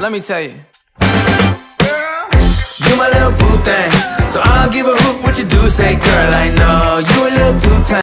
Let me tell you. Girl, you my little boo thing, so I'll give a hoot what you do say. Girl, I know you a little too tame.